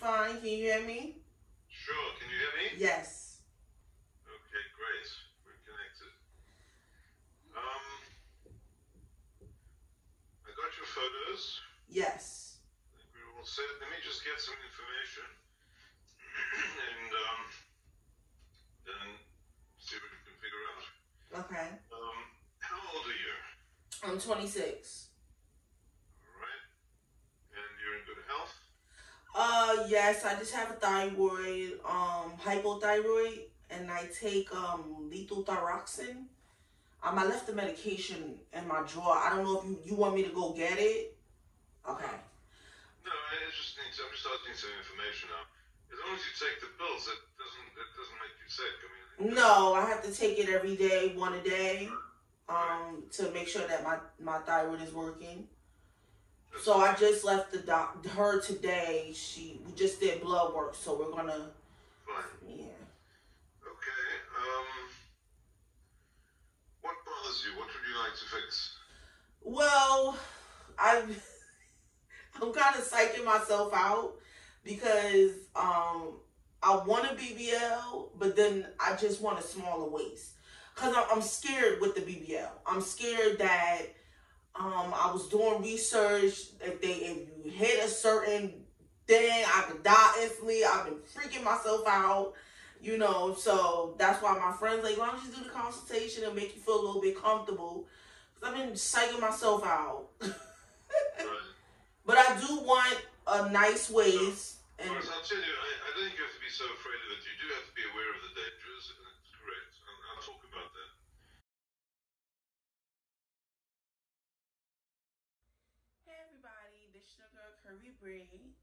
fine. Can you hear me? Sure. Can you hear me? Yes. Okay, great. We're connected. I got your photos. Yes. I think we're all set. Let me just get some information and then see what we can figure out. Okay. How old are you? I'm 26. Yes, I just have a thyroid, hypothyroid, and I take, lethothyroxine. I left the medication in my drawer. I don't know if you want me to go get it. Okay. No, I'm just asking some information now. As long as you take the pills, that doesn't make you sick. I mean. No, I have to take it every day, one a day, to make sure that my thyroid is working. So I just left the her today. We just did blood work, so we're gonna. Fine. Yeah. Okay. What bothers you? What would you like to fix? Well, I'm kind of psyching myself out because I want a BBL, but then I just want a smaller waist because I'm scared with the BBL. I'm scared that. I was doing research. If you hit a certain thing, I could die instantly. I've been freaking myself out, you know. So that's why my friends like, why don't you do the consultation and make you feel a little bit comfortable? Because I've been psyching myself out. But I do want a nice waist. So, and I'll tell you, I don't think you have to be so afraid of it. You do have to be aware of the dangers, and it's correct. I'll talk about that.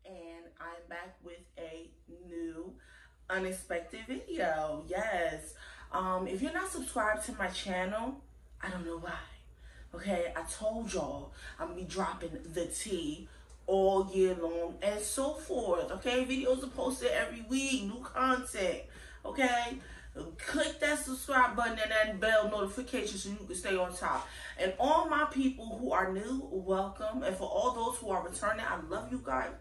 And I'm back with a new unexpected video. Yes. If you're not subscribed to my channel, I don't know why. Okay, I told y'all I'm gonna be dropping the tea all year long and so forth. Okay, videos are posted every week, new content. Okay, click that subscribe button and that bell notification so you can stay on top. And all my people who are new, welcome. And for all those who are returning, I love you guys.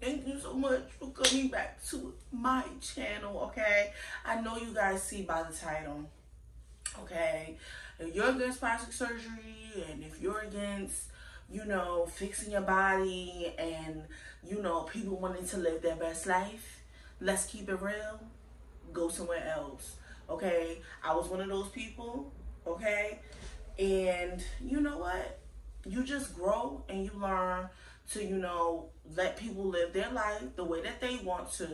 Thank you so much for coming back to my channel, okay? I know you guys see by the title, okay? If you're against plastic surgery and if you're against, you know, fixing your body and, you know, people wanting to live their best life, let's keep it real. Go somewhere else, okay? I was one of those people, okay? And you know what? You just grow and you learn to, you know, let people live their life the way that they want to,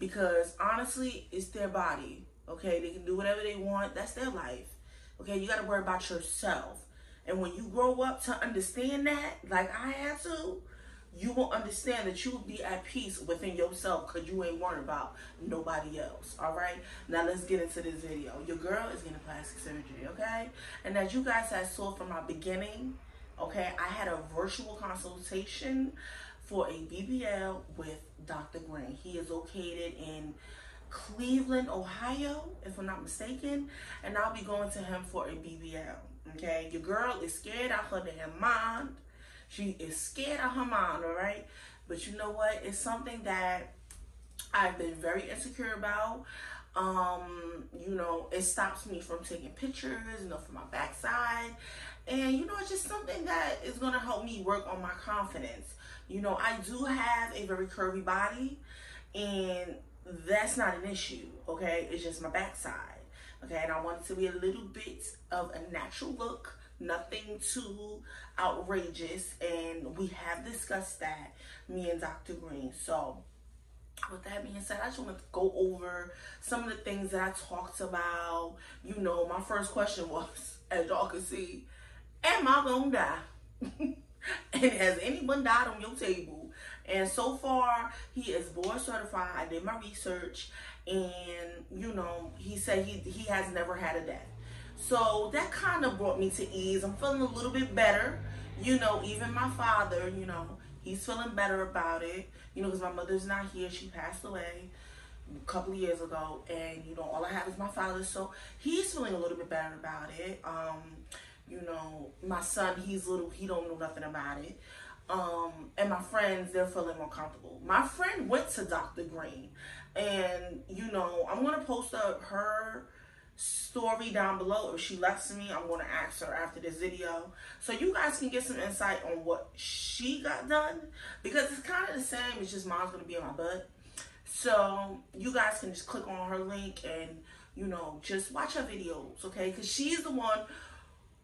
because honestly, it's their body, okay? They can do whatever they want. That's their life, okay? You got to worry about yourself. And when you grow up to understand that, like I had to, you will understand that you'll be at peace within yourself because you ain't worried about nobody else, all right? Now, let's get into this video. Your girl is getting plastic surgery, okay? And as you guys have saw from my beginning, okay, I had a virtual consultation for a BBL with Dr. Green. He is located in Cleveland, Ohio, if I'm not mistaken, and I'll be going to him for a BBL, okay? Your girl is scared out her damn mind. She is scared out her mind, all right? But you know what? It's something that I've been very insecure about. You know, it stops me from taking pictures, you know, from my backside. And, you know, it's just something that is going to help me work on my confidence. You know, I do have a very curvy body, and that's not an issue, okay? It's just my backside, okay? And I want it to be a little bit of a natural look. Nothing too outrageous, and we have discussed that, me and Dr. Green. So with that being said, I just want to go over some of the things that I talked about. You know, my first question was, as y'all can see, am I gonna die? And has anyone died on your table? And so far, he is board certified. I did my research, and you know, he said he has never had a death. So that kind of brought me to ease. I'm feeling a little bit better. You know, even my father, you know, he's feeling better about it. You know, because my mother's not here. She passed away a couple of years ago. And, you know, all I have is my father. So he's feeling a little bit better about it. You know, my son, he don't know nothing about it. and my friends, they're feeling more comfortable. My friend went to Dr. Green, and you know, I'm gonna post up her story down below. If she left me, I'm gonna ask her after this video, so you guys can get some insight on what she got done, because it's kind of the same. It's just mine's gonna be in my butt. So you guys can just click on her link and, you know, just watch her videos, okay? Because she's the one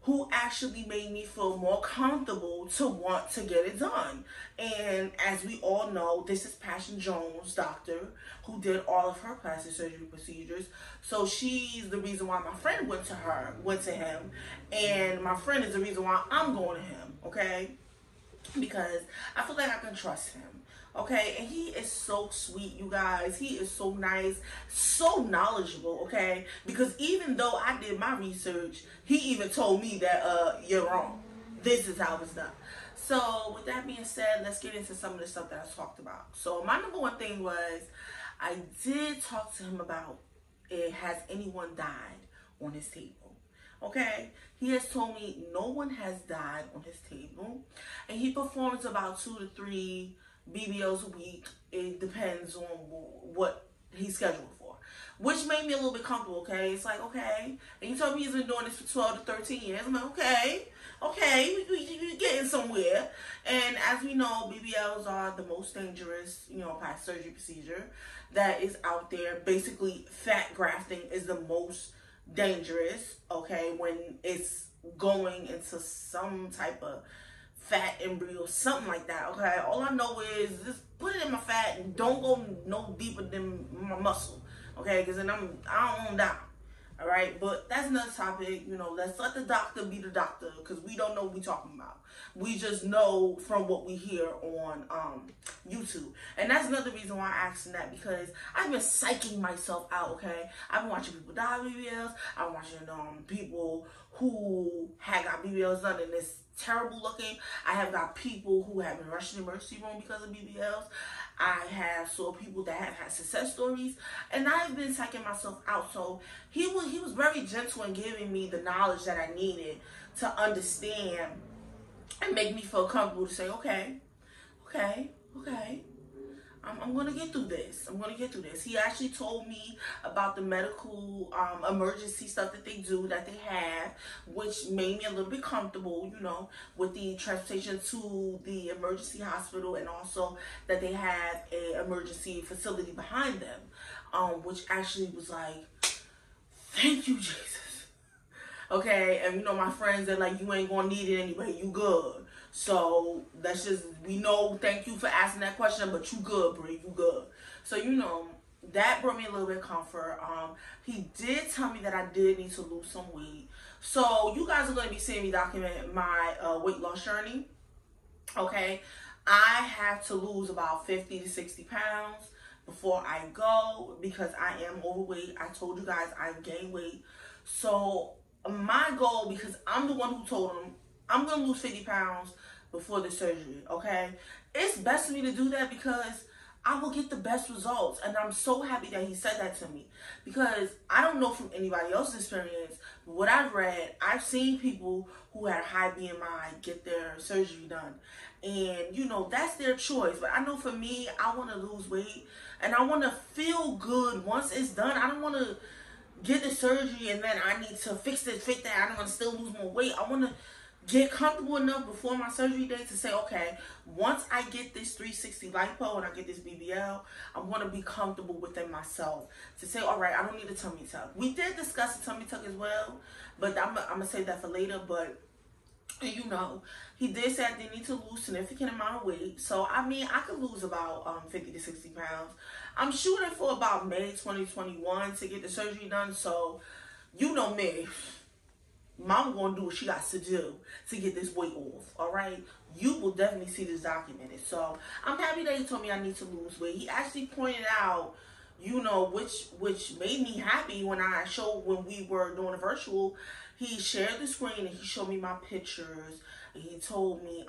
who actually made me feel more comfortable to want to get it done. And as we all know, this is Passion Jones, doctor, who did all of her plastic surgery procedures. So she's the reason why my friend went to him, and my friend is the reason why I'm going to him, okay? Because I feel like I can trust him, okay? And he is so sweet, you guys. He is so nice, so knowledgeable, okay? Because even though I did my research, he even told me that you're wrong, this is how it's done. So with that being said, let's get into some of the stuff that I talked about. So my number one thing was, I did talk to him about, has anyone died on his table? Okay, he has told me no one has died on his table, and he performs about 2 to 3 BBLs a week. It depends on what he's scheduled for, which made me a little bit comfortable, okay? It's like, okay, and he told me he's been doing this for 12 to 13 years. I'm like, okay, we're getting somewhere. And as we know, BBLs are the most dangerous, you know, plastic surgery procedure that is out there. Basically, fat grafting is the most dangerous, okay, when it's going into some type of fat embryo, something like that, okay? All I know is just put it in my fat and don't go no deeper than my muscle, okay? Because then I don't die, all right? But that's another topic, you know. Let's let the doctor be the doctor, because we don't know what we're talking about. We just know from what we hear on YouTube. And that's another reason why I asked him that, because I've been psyching myself out, okay? I've been watching people die with BBLs. I'm watching people who had got BBLs done and it's terrible looking. I have got people who have been rushed to the emergency room because of BBLs. I have saw people that have had success stories, and I've been psyching myself out. So he was very gentle in giving me the knowledge that I needed to understand and make me feel comfortable to say, okay, I'm gonna get through this. He actually told me about the medical emergency stuff that they do, that they have, which made me a little bit comfortable, you know, with the transportation to the emergency hospital, and also that they have an emergency facility behind them, which actually was like, thank you, Jesus. Okay, and you know, my friends, they're like, you ain't gonna need it anyway, you good. So that's just, we know, thank you for asking that question, but you good, Brie, you good. So, you know, that brought me a little bit of comfort. He did tell me that I did need to lose some weight. So you guys are gonna be seeing me document my weight loss journey, okay? I have to lose about 50 to 60 pounds before I go, because I am overweight. I told you guys I've gained weight. So my goal, because I'm the one who told him, I'm going to lose 50 pounds before the surgery, okay? It's best for me to do that, because I will get the best results. And I'm so happy that he said that to me, because I don't know from anybody else's experience, but what I've read, I've seen people who had high BMI get their surgery done. And, you know, that's their choice. But I know for me, I want to lose weight, and I want to feel good once it's done. I don't want to get the surgery and then I need to fix this, fix that. I don't want to still lose more weight. I want to get comfortable enough before my surgery day to say, okay, once I get this 360 lipo and I get this BBL, I want to be comfortable within myself to say, all right, I don't need a tummy tuck. We did discuss the tummy tuck as well, but I'm gonna save that for later. But you know, he did say I did need to lose significant amount of weight. So I mean, I could lose about 50 to 60 pounds. I'm shooting for about May 2021 to get the surgery done. So you know me, Mama gonna do what she got to do to get this weight off, all right? You will definitely see this documented. So I'm happy that he told me I need to lose weight. He actually pointed out, you know, which made me happy when I showed, when we were doing a virtual, he shared the screen and he showed me my pictures. And he told me,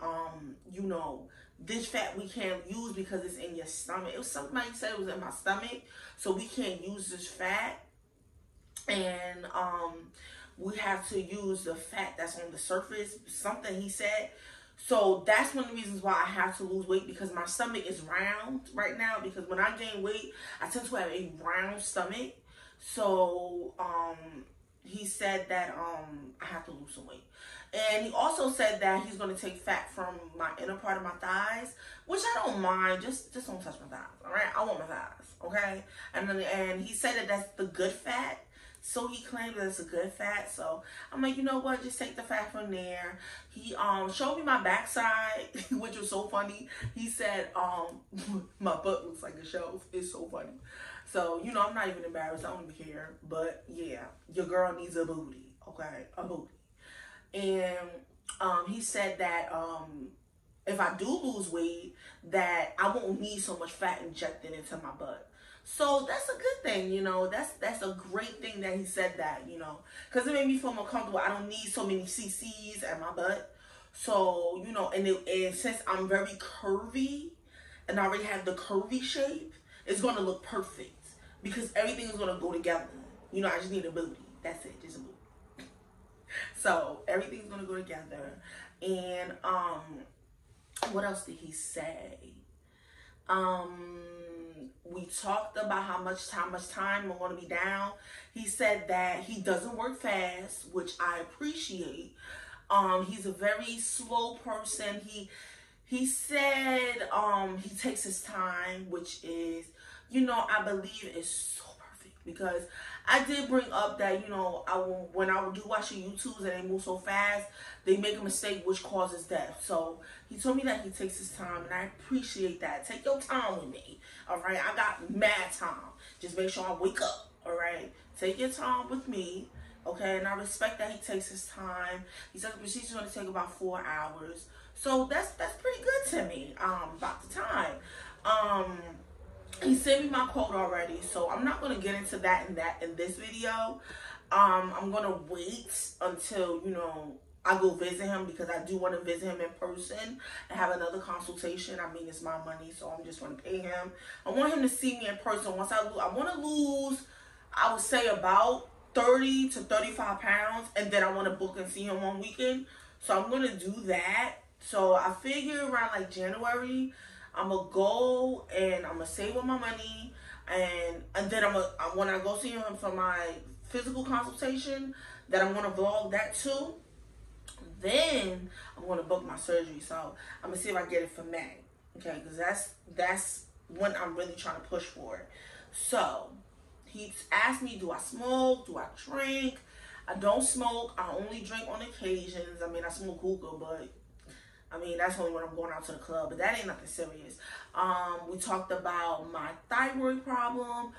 you know, this fat we can't use because it's in your stomach. It was somebody said it was in my stomach, so we can't use this fat. And we have to use the fat that's on the surface, something he said. So that's one of the reasons why I have to lose weight, because my stomach is round right now, because when I gain weight, I tend to have a round stomach. So he said that I have to lose some weight. And he also said that he's going to take fat from my inner part of my thighs, which I don't mind. Just don't touch my thighs, all right? I want my thighs, okay? And he said that that's the good fat. So he claimed that it's a good fat. So I'm like, you know what? Just take the fat from there. He showed me my backside, which was so funny. He said, my butt looks like a shelf. It's so funny. So, you know, I'm not even embarrassed. I don't even care. But, yeah, your girl needs a booty, okay? A booty. And he said that if I do lose weight, that I won't need so much fat injected into my butt. So that's a good thing, you know, that's a great thing that he said that, you know, because it made me feel more comfortable. I don't need so many cc's at my butt. So, you know, and since I'm very curvy and I already have the curvy shape, it's going to look perfect because everything is going to go together. You know, I just need a booty. That's it. Just a booty. So everything's going to go together. And what else did he say? We talked about how much time I want to be down. He said that he doesn't work fast, which I appreciate. He's a very slow person. He said he takes his time, which is, you know, I believe is so perfect, because I did bring up that, you know, when I do watch your YouTubes and they move so fast, they make a mistake which causes death. So he told me that he takes his time, and I appreciate that. Take your time with me, all right? I got mad time. Just make sure I wake up, all right? Take your time with me, okay? And I respect that he takes his time. He said the procedure's going to take about 4 hours. So that's pretty good to me, about the time. He sent me my quote already, so I'm not going to get into that in this video. I'm going to wait until, you know, I go visit him, because I do want to visit him in person and have another consultation. I mean, it's my money, so I'm just going to pay him. I want him to see me in person. Once I want to lose, I would say about 30 to 35 pounds, and then I want to book and see him one weekend. So I'm going to do that. So I figure around like January, I'm going to go and I'm going to save up my money. And then when I go see him for my physical consultation, that I'm going to vlog that too. Then I'm going to book my surgery. So I'm going to see if I get it for May. Okay, because that's when I'm really trying to push for it. So he asked me, do I smoke? Do I drink? I don't smoke. I only drink on occasions. I mean, I smoke hookah, but I mean, that's only when I'm going out to the club, but that ain't nothing serious. We talked about my thyroid problem.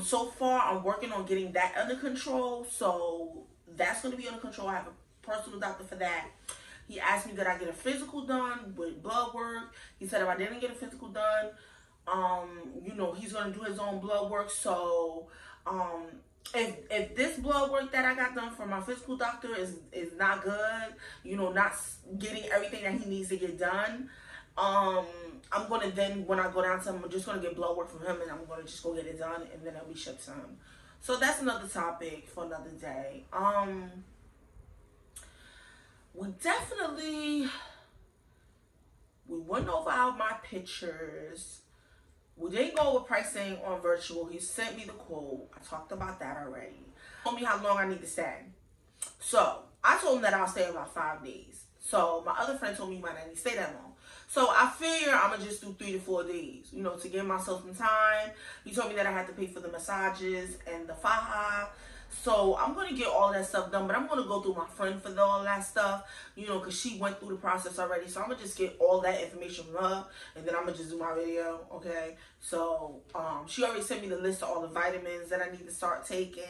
So far, I'm working on getting that under control. So that's going to be under control. I have a personal doctor for that. He asked me, did I get a physical done with blood work? He said if I didn't get a physical done, you know, he's going to do his own blood work. So if this blood work that I got done from my physical doctor is not good, you know, not getting everything that he needs to get done, I'm going to then, when I go down to him, I'm just going to get blood work from him, and I'm going to just go get it done, and then it'll be shipped to him. So that's another topic for another day. Well, definitely, we went over my pictures. We didn't go with pricing on virtual. He sent me the quote. I talked about that already. He told me how long I need to stay. So I told him that I'll stay about 5 days. So my other friend told me why I didn't stay that long. So I figure I'm going to just do 3 to 4 days, you know, to give myself some time. He told me that I had to pay for the massages and the faja. So I'm going to get all that stuff done, but I'm going to go through my friend for all that stuff, you know, because she went through the process already. So I'm going to just get all that information from her, and then I'm going to just do my video, okay? So she already sent me the list of all the vitamins that I need to start taking,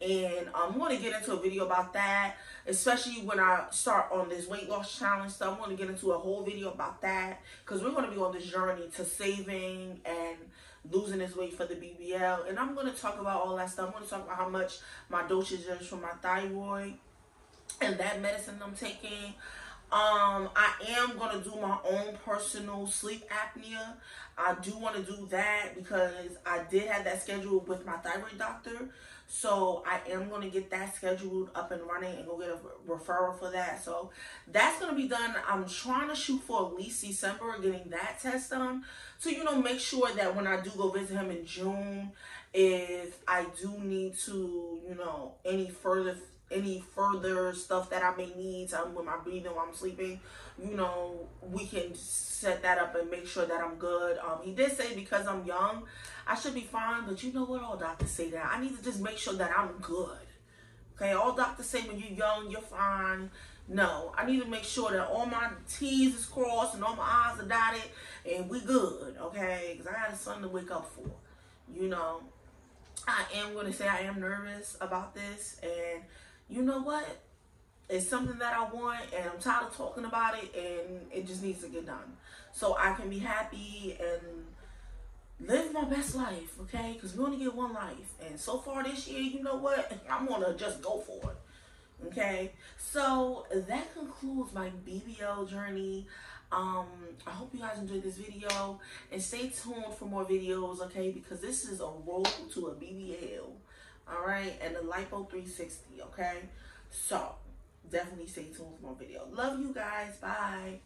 and I'm going to get into a video about that, especially when I start on this weight loss challenge stuff. I'm going to get into a whole video about that, because we're going to be on this journey to saving and losing this weight for the BBL, and I'm going to talk about all that stuff. I'm going to talk about how much my dosage is from my thyroid and that medicine I'm taking. I am going to do my own personal sleep apnea. I do want to do that because I did have that scheduled with my thyroid doctor. So I am going to get that scheduled up and running and go get a referral for that. So that's going to be done. I'm trying to shoot for at least December, getting that test done. So, you know, make sure that when I do go visit him in June, if I do need to, you know, any further stuff that I may need, something with my breathing while I'm sleeping, you know, we can set that up and make sure that I'm good. He did say because I'm young, I should be fine, but you know what, all doctors say that. I need to just make sure that I'm good. Okay, all doctors say when you're young, you're fine. No, I need to make sure that all my T's is crossed and all my I's are dotted and we good, okay? Because I got something to wake up for, you know. I am going to say I am nervous about this, and you know what? It's something that I want, and I'm tired of talking about it, and it just needs to get done. So I can be happy and live my best life, okay? Because we only get one life. And so far this year, you know what? I'm going to just go for it, okay? So that concludes my BBL journey. I hope you guys enjoyed this video. And stay tuned for more videos, okay? Because this is a road to a BBL. All right, and the LIPO 360, okay? So, definitely stay tuned for more video. Love you guys. Bye.